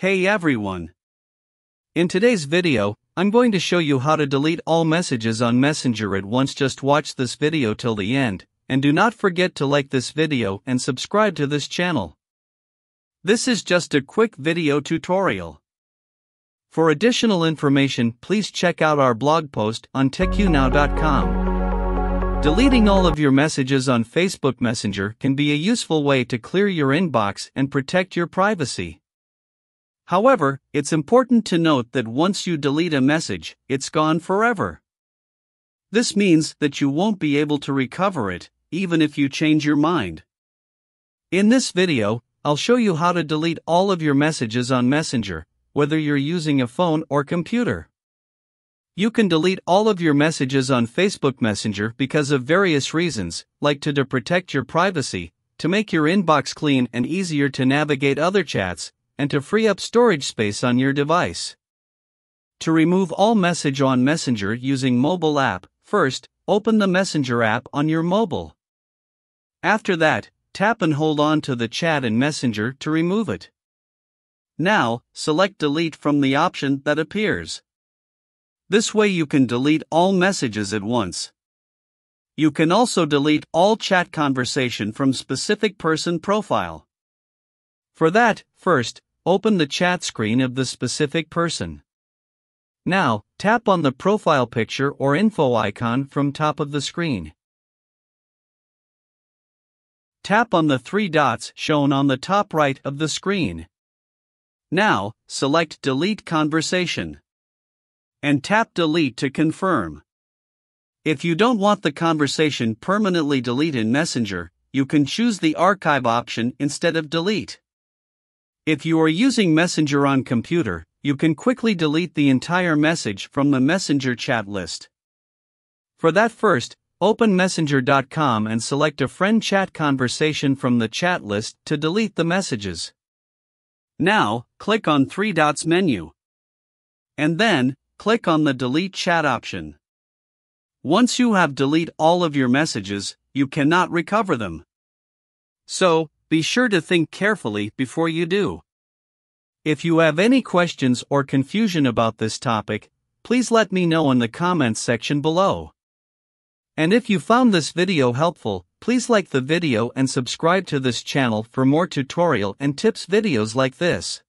Hey everyone! In today's video, I'm going to show you how to delete all messages on Messenger at once. Just watch this video till the end, and do not forget to like this video and subscribe to this channel. This is just a quick video tutorial. For additional information, please check out our blog post on techunow.com. Deleting all of your messages on Facebook Messenger can be a useful way to clear your inbox and protect your privacy. However, it's important to note that once you delete a message, it's gone forever. This means that you won't be able to recover it, even if you change your mind. In this video, I'll show you how to delete all of your messages on Messenger, whether you're using a phone or computer. You can delete all of your messages on Facebook Messenger because of various reasons, like to protect your privacy, to make your inbox clean and easier to navigate other chats, and to free up storage space on your device. To remove all message on Messenger using mobile app, first, open the Messenger app on your mobile. After that, tap and hold on to the chat in Messenger to remove it. Now, select delete from the option that appears. This way you can delete all messages at once. You can also delete all chat conversation from specific person profile. For that, first, open the chat screen of the specific person. Now, tap on the profile picture or info icon from top of the screen. Tap on the three dots shown on the top right of the screen. Now, select Delete Conversation. And tap Delete to confirm. If you don't want the conversation permanently deleted in Messenger, you can choose the Archive option instead of Delete. If you are using Messenger on computer, you can quickly delete the entire message from the Messenger chat list. For that, first, open messenger.com and select a friend chat conversation from the chat list to delete the messages. Now, click on three dots menu. And then, click on the delete chat option. Once you have deleted all of your messages, you cannot recover them. So, be sure to think carefully before you do. If you have any questions or confusion about this topic, please let me know in the comments section below. And if you found this video helpful, please like the video and subscribe to this channel for more tutorial and tips videos like this.